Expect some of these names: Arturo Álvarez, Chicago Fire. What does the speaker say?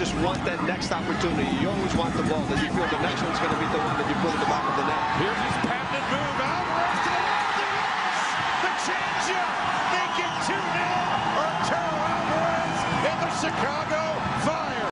just want that next opportunity. You always want the ball that you feel the next one's going to be the one that you put in the back of the net. Here's his patented move. Álvarez to the left. The change-up. Make it 2-0. Arturo Álvarez in the Chicago